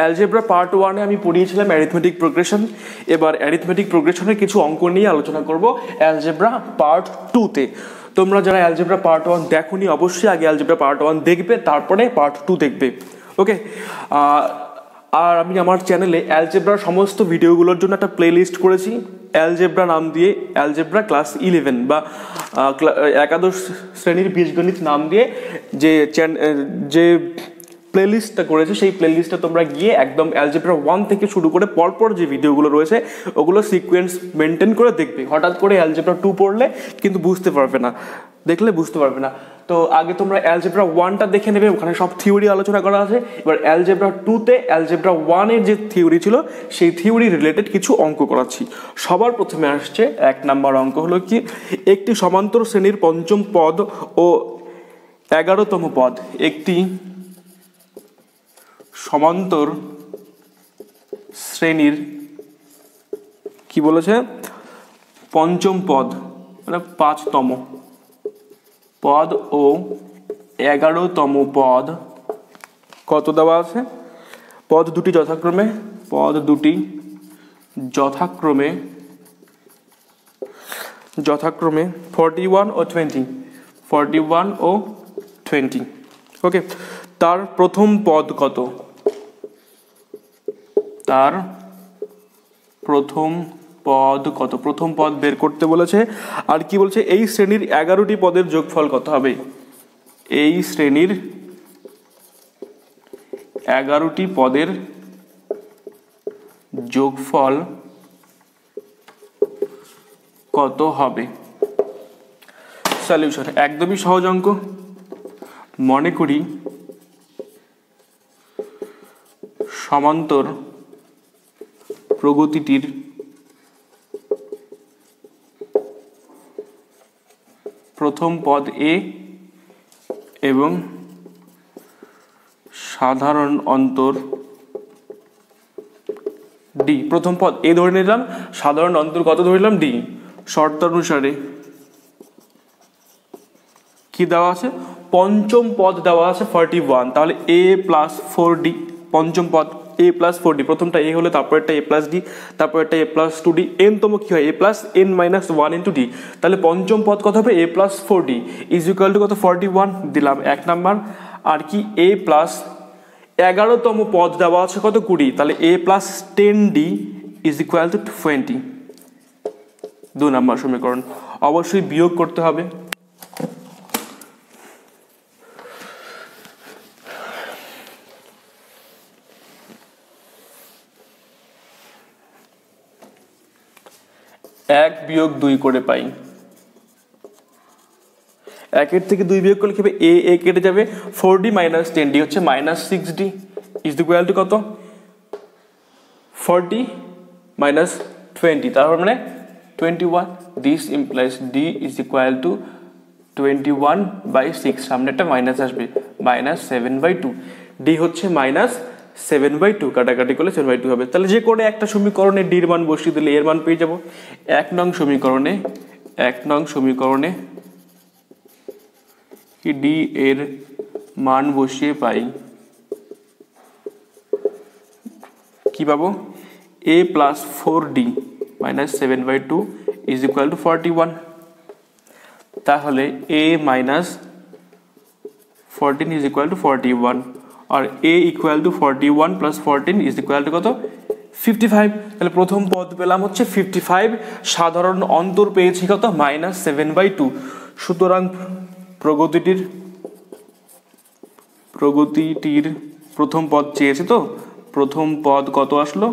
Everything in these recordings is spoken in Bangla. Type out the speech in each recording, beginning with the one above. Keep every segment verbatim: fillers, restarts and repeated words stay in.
Algebra part one আমি পড়িয়েছিলাম arithmetic progression এবার arithmetic progression এর কিছু অঙ্ক নিয়ে আলোচনা করব algebra part two তে তোমরা যারা algebra part one দেখোনি অবশ্যই আগে algebra part one দেখবে তারপরে part two দেখবে ওকে আর আমি আমার চ্যানেলে algebra সমস্ত ভিডিওগুলোর জন্য একটা প্লেলিস্ট করেছি algebra নাম দিয়ে algebra class eleven বা একাদশ শ্রেণীর বীজগণিত নাম দিয়ে যে যে প্লেলিস্টটা করেছে সেই প্লেলিস্টটা তোমরা গিয়ে একদম algebra one থেকে শুরু করে পরপর যে ভিডিওগুলো রয়েছে ওগুলো সিকোয়েন্স মেইনটেইন করে দেখবে হঠাৎ করে algebra two পড়লে কিন্তু বুঝতে পারবে না দেখলে বুঝতে পারবে না তো আগে তোমরা algebra one টা দেখে নেবে ওখানে সব থিওরি আলোচনা করা আছে এবার algebra two তে algebra one এর যে থিওরি ছিল সেই থিওরি রিলেটেড কিছু অঙ্ক করাচ্ছি সবার প্রথমে আসছে এক নাম্বার অঙ্ক হলো কি একটি সমান্তর শ্রেণীর পঞ্চম পদ ও eleven তম পদ একটি সমান্তর শ্রেণীর কি বলেছে পঞ্চম পদ মানে five তম পদ ও eleven তম পদ কত দেওয়া আছে পদ দুটি যথাক্রমে পদ দুটি যথাক্রমে যথাক্রমে forty-one ও twenty forty-one ও twenty ওকে তার প্রথম পদ কত তার প্রথম পদ কত প্রথম পদ বের করতে বলেছে আর কি বলছে এই শ্রেণীর eleven টি পদের যোগফল কত হবে এই শ্রেণীর eleven টি পদের যোগফল কত হবে সলিউশন একদমই সহজ অঙ্ক মনে করি সমান্তর প্রগতিটির প্রথম পদ a এবং সাধারণ অন্তর d প্রথম পদ a ধরে নিলাম সাধারণ অন্তর কত ধরলাম d শর্ত অনুসারে কি দেওয়া আছে পঞ্চম পদ দেওয়া আছে forty-one তাহলে a plus four d পঞ্চম পদ a plus four d প্রথমটা a হলে তারপরেরটা a plus d তারপরেরটা a plus two d n তম কি হয় a plus n minus one into d তাহলে পঞ্চম পদ কত হবে a plus four d is equal to কত forty-one দিলাম এক নাম্বার আর কি a plus eleven তম পদ দেওয়া আছে কত twenty তাহলে a plus ten d is equal to twenty দুই নাম্বার সমীকরণ অবশ্যই বিয়োগ করতে হবে এক বিয়োগ দুই করে পাই এক এর থেকে দুই বিয়োগ করলে কি হবে a a কেটে যাবে four d - ten d হচ্ছে -six d is equal to কত forty - twenty তার মানে twenty-one this implies d is equal to twenty-one by six সামনে একটা মাইনাস আসবে -seven by two d হচ্ছে -seven by two কাটাকাটি করলে seven by two হবে তাহলে যে কোণে একটা সমীকরণে d এর মান বসিয়ে দিলে এর মান পেয়ে যাব এক নং সমীকরণে এক নং সমীকরণে কি d এর মান বসিয়ে পাই কি পাবো a plus four d minus seven by two is equal to forty-one তাহলে a minus fourteen is equal to forty-one R a equal to forty-one plus fourteen is equal to কত fifty-five তাহলে প্রথম পদ পেলাম হচ্ছে fifty-five সাধারণ অন্তর পেয়েছি কত -seven by two সুতরাং প্রগতিটির প্রগতিটির প্রথম পদ চেয়েছে তো প্রথম পদ কত আসলো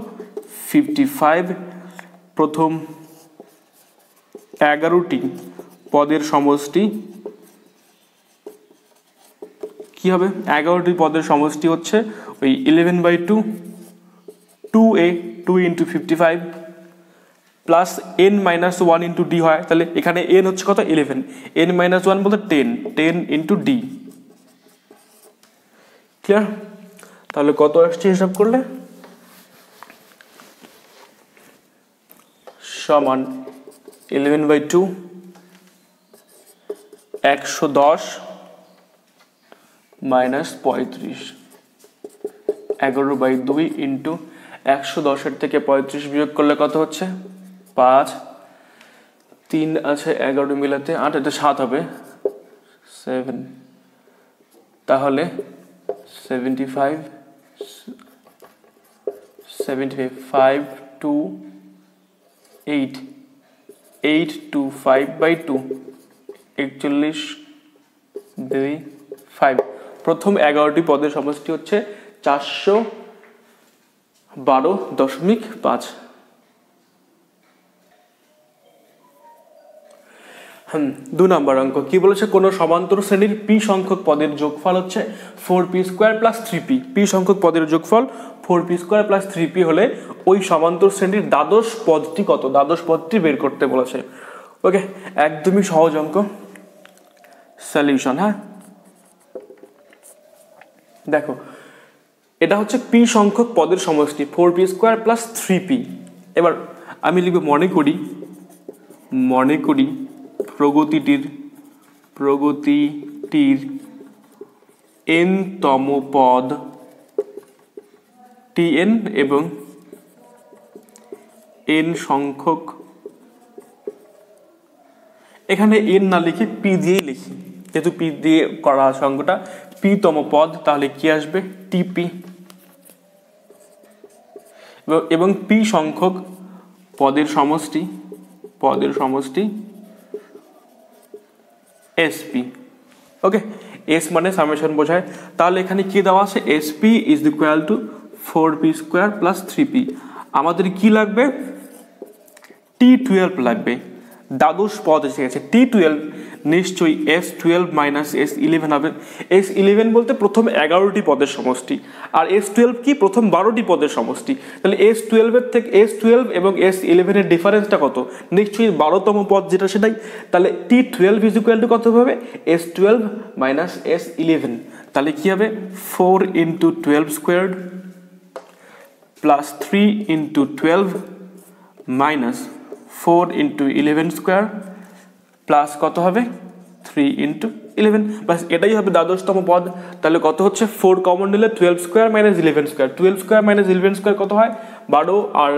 fifty-five প্রথম eleven টি পদের সমষ্টি কি হবে eleven টি পদের সমষ্টি হচ্ছে ওই eleven by two two a two into fifty-five plus n minus one into d হয় তাহলে এখানে n হচ্ছে কত eleven n minus one বলতে ten ten into d clear তাহলে কত আসছে হিসাব করলে সমান eleven by two one hundred ten minus thirty-five এগারো বাই দুই ইনটু একশো দশের থেকে পঁয়ত্রিশ বিয়োগ করলে কত হচ্ছে পাঁচ, তিন আছে এগারো মিলাতে আট, এটা সাত হবে সেভেন, তাহলে seventy five seventy five five two eight eight two five by two একচল্লিশ দুই ফাইভ। প্রথম এগারোটি পদের সমষ্টি হচ্ছে চারশো বারো দশমিক পাঁচ। হুম দু নম্বর অঙ্ক কি বলেছে, কোন সমান্তর শ্রেণীর পি সংখ্যক পদের যোগফল হচ্ছে four p square plus three p. P সংখ্যক পদের যোগফল four p square plus three p হলে ওই সমান্তর শ্রেণীর দ্বাদশ পদটি কত, দ্বাদশ পদটি বের করতে বলেছে। ওকে, একদমই সহজ অঙ্ক, সলিউশন। হ্যাঁ দেখো, এটা হচ্ছে পি সংখ্যক পদের সমষ্টি four p square plus three p. এবার আমি লিখব মনে করি, মনে করি প্রগতিটির প্রগতিটির এনতম পদ টি এন এবং এন সংখ্যক, এখানে এন না লিখে পি দিয়েই লিখি, যেহেতু পি দিয়ে করা সংখ্যাটা পি তম পদ, তাহলে কি আসবে টিপি, এবং পি সংখ্যক পদের সমষ্টি পদের সমষ্টি এসপি। ওকে, এস মানে সামেশন বোঝায়, তাহলে এখানে কি দেওয়া আছে S p is equal to four p square plus three p. আমাদের কি লাগবে টি টুয়েলভ লাগবে, দ্বাদশ পদ এসে গেছে টি টুয়েলভ, নিশ্চয়ই S twelve minus S eleven হবে। এস ইলেভেন বলতে প্রথম এগারোটি পদের সমষ্টি, আর এস টুয়েলভ কি প্রথম বারোটি পদের সমষ্টি, তাহলে এস টুয়েলভের থেকে এস টুয়েলভ এবং এস ইলেভেনের ডিফারেন্সটা কত, নিশ্চয়ই বারোতম পদ যেটা সেটাই, তাহলে T twelve is equal to কত হবে S twelve minus S eleven, তাহলে কী হবে four into twelve squared plus three into twelve minus four into eleven square plus কত হবে থ্রি ইন্টু ইলেভেন, প্লাস এটাই হবে দ্বাদশতম পদ। তাহলে কত হচ্ছে ফোর কমন নিলে twelve square minus eleven square, twelve square minus eleven square কত হয় বারো, আর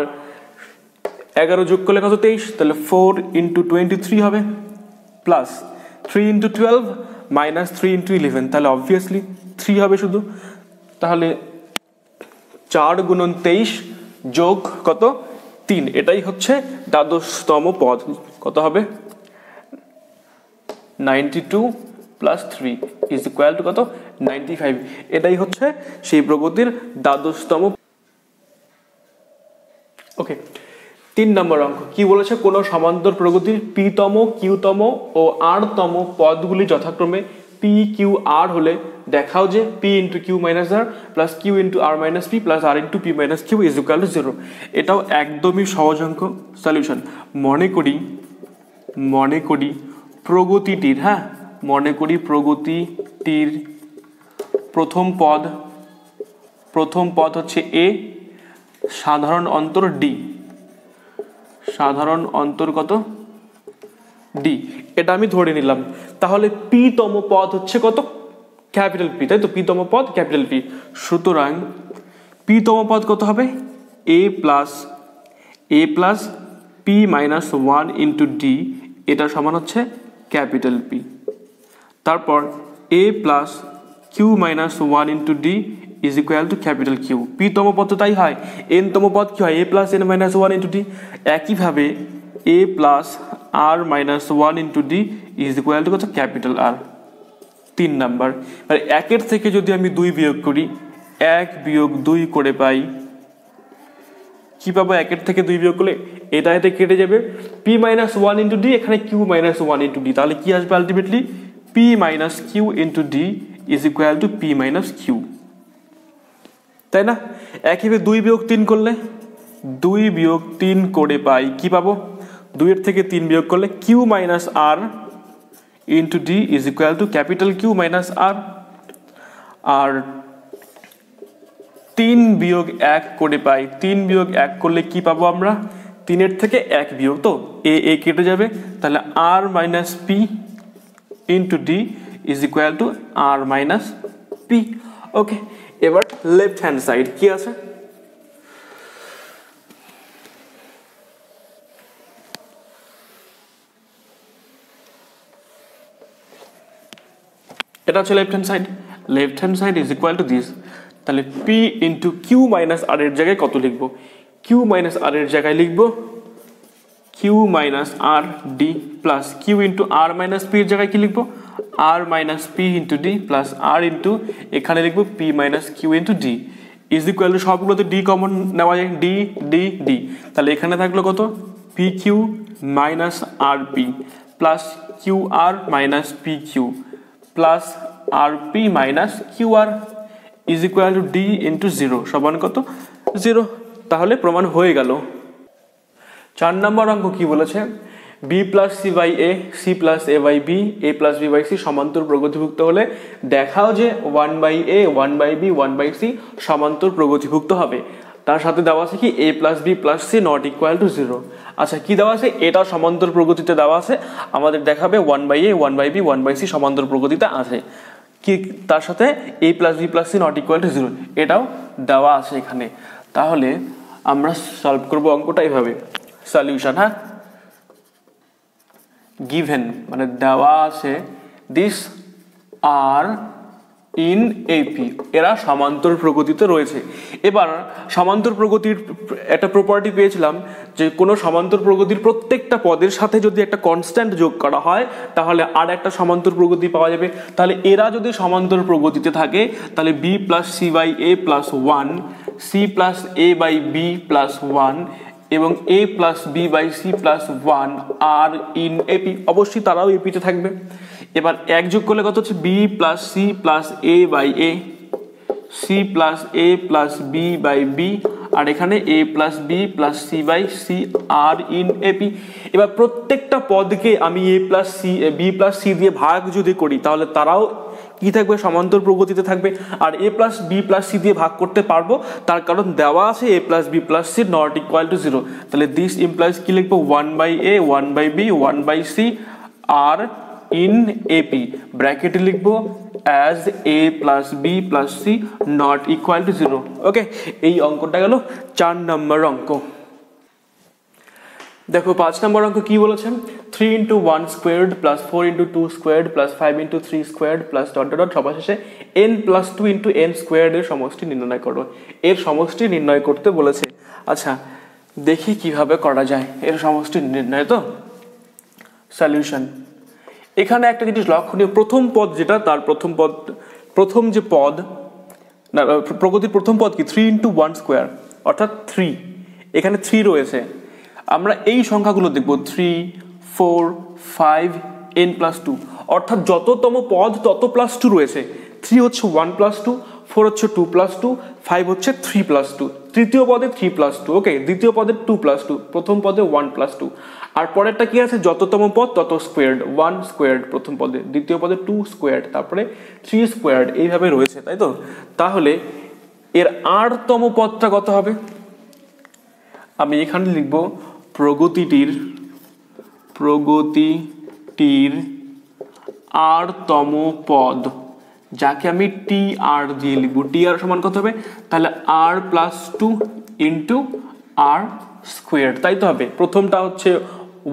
এগারো যোগ করলে কত তেইশ, তাহলে ফোর ইন্টু টোয়েন্টি থ্রি হবে, plus three into twelve minus three into eleven, তাহলে অবভিয়াসলি থ্রি হবে শুধু, তাহলে চার গুণন তেইশ যোগ কত তিন, এটাই হচ্ছে দ্বাদশতম পদ, কত হবে ninety two plus three is equal to কত নাইনটি ফাইভ, এটাই হচ্ছে সেই প্রগতির দ্বাদশতম। ওকে, তিন নম্বর অঙ্ক কি বলেছে, কোন সমান্তর প্রগতির পিতম কিউতম ও আরতম পদগুলি যথাক্রমে পি কিউ আর হলে দেখাও যে p into q minus r plus q into r minus p plus r into p minus q is equal to zero. এটাও একদমই সহজ অঙ্ক, সলিউশন। মনে করি মনে করি প্রগতিটির, হ্যাঁ মনে করি প্রগতিটির প্রথম পদ প্রথম পদ হচ্ছে এ, সাধারণ অন্তর ডি, সাধারণ অন্তর কত ডি, এটা আমি ধরে নিলাম, তাহলে পি তম পদ হচ্ছে কত ক্যাপিটাল পি, তাই তো পি তম পদ ক্যাপিটাল পি, সুতরাং পি তম পদ কত হবে a plus a plus p minus one into d, এটা সমান হচ্ছে ক্যাপিটাল পি, তারপর a plus q minus one into d is equal to capital Q. P তম পদ তো তাই হয়, এন তম পদ কী হয় a plus n minus one into d, একইভাবে a plus r minus one into d is equal to কত ক্যাপিটাল আর। তিন নাম্বার, মানে একের থেকে যদি আমি দুই বিয়োগ করি, এক বিয়োগ দুই করে পাই, কি পাবো একের থেকে দুই বিয়োগ করলে এটা এটা কেটে যাবে, p minus one into d এখানে q minus one into d, তাহলে কি আসবে ultimately p minus q into d is equal to p minus q, তাই না। একইভাবে দুই বিয়োগ তিন করলে দুই বিয়োগ তিন করে পাই, কি পাবো দুইয়ের থেকে তিন বিয়োগ করলে q minus r into d is equal to capital Q minus R, আর তিন বিয়োগ এক করে পাই, তিন বিয়োগ এক করলে কি পাবো আমরা তিনের থেকে এক বিয়োগ, তো এ এ কেটে যাবে, তাহলে r minus p into d is equal to r minus p. Okay, এবার লেফট হ্যান্ড সাইড কি আছে এটা আছে left hand side left hand side is equal to this তাহলে p into q minus r এর জায়গায় কত লিখব q minus r এর জায়গায় লিখব q minus r d plus q into r minus p এর জায়গায় কি লিখব r minus p into d plus r into এখানে লিখব p minus q into d is equal to সবগুলোতে d কমন নেওয়া যায় d d d তাহলে এখানে থাকলো কত pq minus rp plus qr minus pq plus rp minus qr is equal to d into zero সমান কত zero তাহলে প্রমাণ হয়ে গেল চার নম্বর অঙ্ক কি বলেছে b plus c by a c plus a by b a plus b by c সমান্তর প্রগতিভুক্ত হলে দেখাও যে one by a one by b one by c সমান্তর প্রগতিভুক্ত হবে তার সাথে দেওয়া আছে কি a plus b plus c not equal to zero আচ্ছা কি দেওয়া আছে এটা সমান্তর প্রগতিতে দেওয়া আছে আমাদের দেখাবে one by a one by b one by c সমান্তর প্রগতিতে আছে কি তার সাথে a plus b plus c not equal to zero এটাও দেওয়া আছে এখানে তাহলে আমরা সলভ করব অঙ্কটা এইভাবে সলিউশন হ্যাঁ given মানে দেওয়া আছে this r in ap এরা সমান্তর প্রগতিতে রয়েছে এবার সমান্তর প্রগতির একটা প্রপার্টি পেয়েছিলাম যে কোন সমান্তর প্রগতির প্রত্যেকটা পদের সাথে যদি একটা কনস্ট্যান্ট যোগ করা হয় তাহলে আর একটা সমান্তর প্রগতি পাওয়া যাবে তাহলে এরা যদি সমান্তর প্রগতিতে থাকে তাহলে b plus c by a plus one c plus a by b plus one এবং a plus b by c plus one r in ap অবশ্যই তারাও ap তে থাকবে এবার এক যোগ করলে কত হচ্ছে b plus c plus a by a c plus a plus b by b আর এখানে a plus b plus c by c r in ap এবার প্রত্যেকটা পদকে আমি a plus c b plus c দিয়ে ভাগ যদি করি তাহলে তারাও কি থাকবে সমান্তর প্রগতিতে থাকবে আর a plus b plus c দিয়ে ভাগ করতে পারবো তার কারণ দেওয়া আছে a plus b plus c not equal to zero তাহলে this implies কি লিখবো one by a one by b one by c r in ap bracket লিখবো as a plus b plus c not equal to zero ওকে এই অঙ্কটা গেল চার নম্বর অঙ্ক দেখো পাঁচ নম্বর অঙ্ক কি বলেছে three into one squared plus four into two squared plus five into three squared plus dot dot dot সবশেষে n plus two into n squared এর সমষ্টি নির্ণয় করো এর সমষ্টি নির্ণয় করতে বলেছে আচ্ছা দেখি কিভাবে করা যায় এর সমষ্টি নির্ণয় তো সলিউশন এখানে একটা জিনিস লক্ষণীয় প্রথম পদ যেটা তার প্রথম পদ প্রথম যে পদ না প্রগতির প্রথম পদ কি three into one square অর্থাৎ three এখানে three রয়েছে আমরা এই সংখ্যাগুলো দেখব three four five n plus two অর্থাৎ যততম পদ তত plus two রয়েছে three হচ্ছে one plus two four হচ্ছে two plus two five হচ্ছে three plus two তৃতীয় পদে three plus two ওকে দ্বিতীয় পদে two plus two প্রথম পদে one plus two আর পরেরটা কি আছে যততম পদ তত স্কয়ারড one স্কয়ারড প্রথম পদে দ্বিতীয় পদে two স্কয়ারড তারপরে three স্কয়ারড এইভাবে রয়েছে তাই তো তাহলে এর r তম পদটা কত হবে আমি এখানে লিখব প্রগতিটির প্রগতিটির r তম পদ যাকে আমি tr দিয়ে লিখব tr সমান কত হবে তাহলে r plus two into r squared তাই তো হবে প্রথমটা হচ্ছে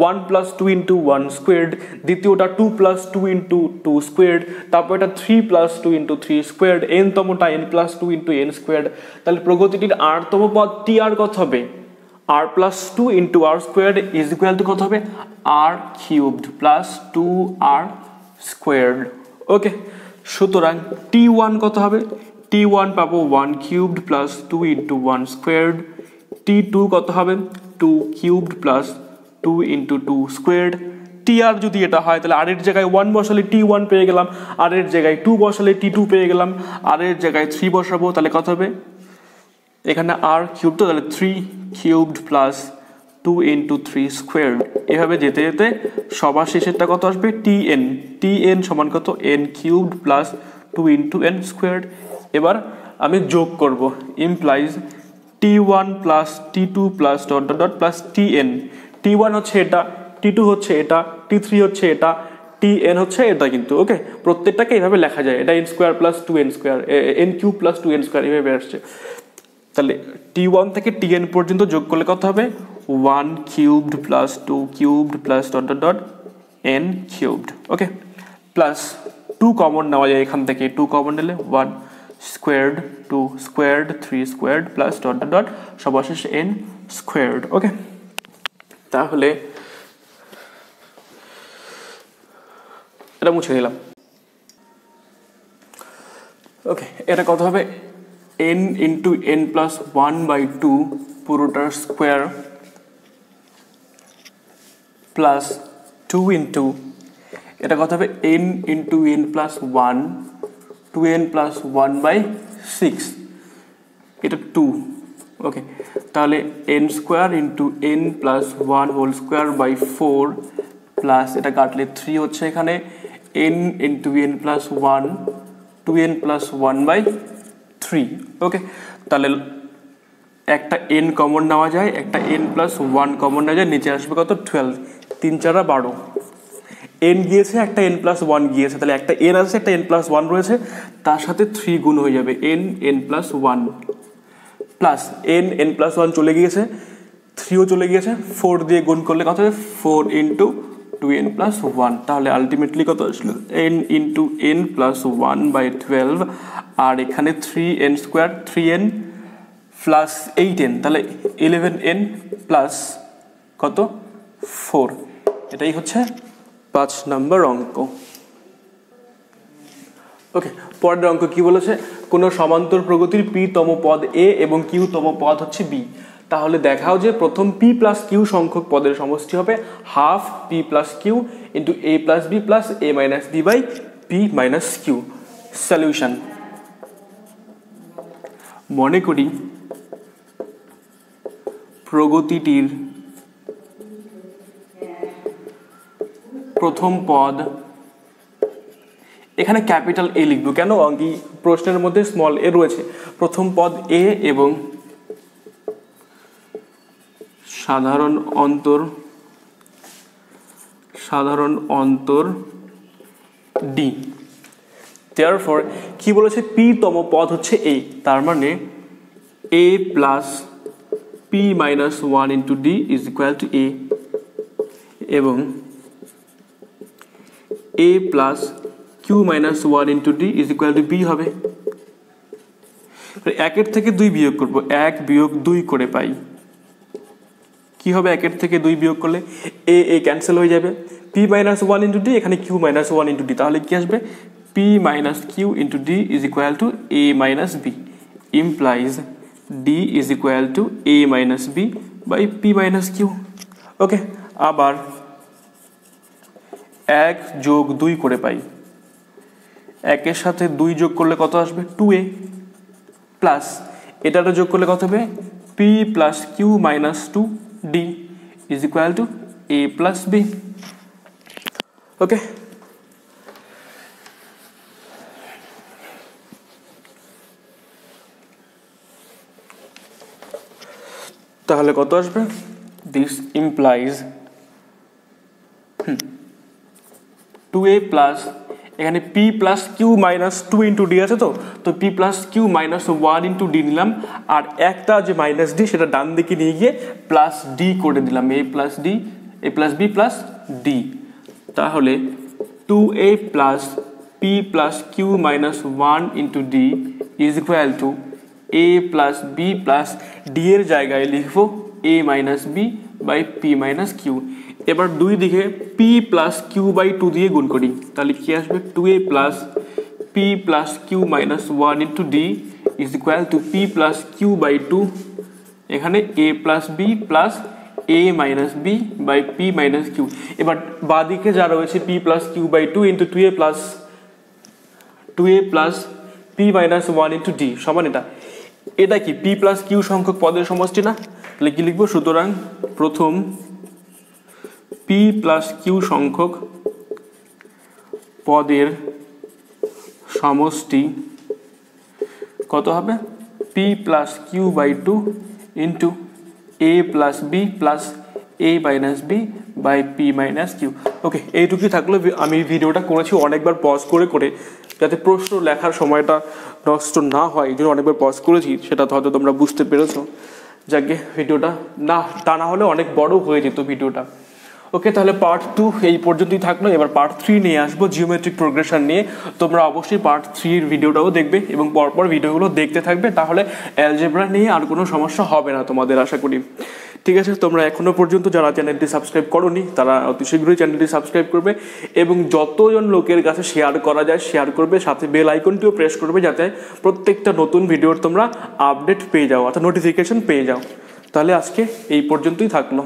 one plus two into one squared দ্বিতীয়টা two plus two into two squared তারপরটা three plus two into three squared n তমটা n plus two into n squared তাহলে প্রগতিটির r তম পদ tr কত হবে r plus two into r squared is equal to কত হবে r cubed plus two r squared ওকে সুতরাং t one কত হবে t one পাবো one cubed plus two into one squared t two কত হবে two cubed plus two into two squared tr যদি এটা হয় তাহলে r এর জায়গায় one বসালে t one পেয়ে গেলাম r এর জায়গায় two বসালে t two পেয়ে গেলাম r এর জায়গায় three বসাবো তাহলে কত হবে এখানে r cubed তাহলে three cubed plus two into three squared এভাবে যেতে যেতে সবার শেষেরটা কত আসবে tn tn সমান কত n cubed plus two into n squared এবার আমি যোগ করব implies t one plus t two plus dot dot dot plus tn t one হচ্ছে এটা t two হচ্ছে এটা t three হচ্ছে এটা tn হচ্ছে এটা কিন্তু ওকে প্রত্যেকটাকে এইভাবে লেখা যায় এটা n square plus two n square n cube plus two n square এইভাবে আসছে তাহলে t one থেকে tn পর্যন্ত যোগ করলে কত হবে one cubed plus two cubed plus dot dot dot n cubed okay plus two common নেওয়া যায় এখান থেকে two কমন নিলে one squared two squared three squared plus dot dot dot সবশেষে n squared ওকে তাহলে এটা মুছে দিলাম ওকে এটা কত হবে n into n plus one by two পুরোটার স্কয়ার প্লাস two into এটা কত হবে n into n plus one two n plus one by six এটা two ওকে তাহলে n square into n plus one whole square by four plus এটা কাটলে three হচ্ছে এখানে n into n plus one two n plus one by three ওকে তাহলে একটা n কমন নেওয়া যায় একটা n plus one কমন নেওয়া যায় নিচে আসবে কত twelve তিন চার বারো n গিয়েছে একটা n plus one গিয়েছে তাহলে একটা n আছে একটা n plus one রয়েছে তার সাথে three গুণ হয়ে যাবে n n plus one plus n n plus one চলে গিয়েছে three ও চলে গিয়েছে four দিয়ে গুণ করলে কত হবে four into two n plus one তাহলে আলটিমেটলি কত আসলো n into n plus one by twelve আর এখানে three n square three n plus eight n তাহলে eleven n plus কত four এটাই হচ্ছে five নম্বর অঙ্ক ওকে পরের অঙ্ক কি বলেছে কোন সমান্তর প্রগতির p তম পদ a এবং q তম পদ হচ্ছে b তাহলে দেখাও যে প্রথম p plus q সংখ্যক পদের সমষ্টি হবে half p plus q into a plus b plus a minus b by p minus q solution মনে করি প্রগতিটির প্রথম পদ এখানে ক্যাপিটাল a লিখব কেন অঙ্কি প্রশ্নের মধ্যে স্মল a রয়েছে প্রথম পদ a এবং সাধারণ অন্তর সাধারণ অন্তর d therefore কি বলেছে p তম পদ হচ্ছে a তার মানে a plus p minus one into d is equal to a এবং a plus q minus one into d is equal to b হবে এক এর থেকে দুই বিয়োগ করব এক বিয়োগ দুই করে পাই কি হবে এক এর থেকে দুই বিয়োগ করলে a a ক্যান্সেল হয়ে যাবে p - one into d এখানে q - one into d তাহলে কি আসবে p - q into d is equal to a - b implies d is equal to a - b by p - q ওকে আবার এক যোগ দুই করে পাই এক এর সাথে দুই যোগ করলে কত আসবে two a প্লাস এটাটা যোগ করলে কত হবে p + q - two d is equal to a plus b okay তাহলে কত আসবে this implies two a plus এখানে p plus q minus two into d আছে তো তো p plus q minus one into d নিলাম আর একটা যে minus d সেটা ডান দিকে নিয়ে গিয়ে plus d করে দিলাম a plus d a plus b plus d তাহলে two a plus p plus q minus one into d is equal to a plus b plus d এর জায়গায় লিখবো a minus b by p minus q এবার দুই দিকে p plus q by two দিয়ে গুণ করি তাহলে কি আসবে two a plus p plus q minus one into d is equal to p plus q by two এখানে a plus b plus a minus b by p minus q এবার বাঁ দিকে যা রয়েছে p plus q by two into two a plus two a plus p minus one into d সমান এটা এটা কি p plus q সংখ্যক পদের সমষ্টি না তাহলে কি লিখব সুতরাং প্রথম p plus q সংখ্যক পদের সমষ্টি কত হবে p plus q by two into a plus b plus a minus b by p minus q. Okay, এই টুকি থাকলো আমি ভিডিওটা করেছি অনেকবার পজ করে করে যাতে প্রশ্ন লেখার সময়টা নষ্ট না হয় এইজন্য অনেকবার পজ করেছি, সেটা হয়তো তোমরা বুঝতে পেরেছো। যাকে ভিডিওটা না টানা হলে অনেক বড় হয়ে যেত ভিডিওটা। ওকে, তাহলে পার্ট টু এই পর্যন্তই থাকলো। এবার পার্ট থ্রি নিয়ে আসবো জিওমেট্রিক প্রোগ্রেশন নিয়ে। তোমরা অবশ্যই পার্ট থ্রির ভিডিওটাও দেখবে এবং পরপর ভিডিওগুলো দেখতে থাকবে, তাহলে অ্যালজেব্রা নিয়ে আর কোনো সমস্যা হবে না তোমাদের, আশা করি। ঠিক আছে, তোমরা এখনও পর্যন্ত যারা চ্যানেলটি সাবস্ক্রাইব করোনি তারা অতি শীঘ্রই চ্যানেলটি সাবস্ক্রাইব করবে এবং যতজন লোকের কাছে শেয়ার করা যায় শেয়ার করবে, সাথে বেল আইকনটিও প্রেস করবে যাতে প্রত্যেকটা নতুন ভিডিওর তোমরা আপডেট পেয়ে যাও অর্থাৎ নোটিফিকেশান পেয়ে যাও। তাহলে আজকে এই পর্যন্তই থাকলো।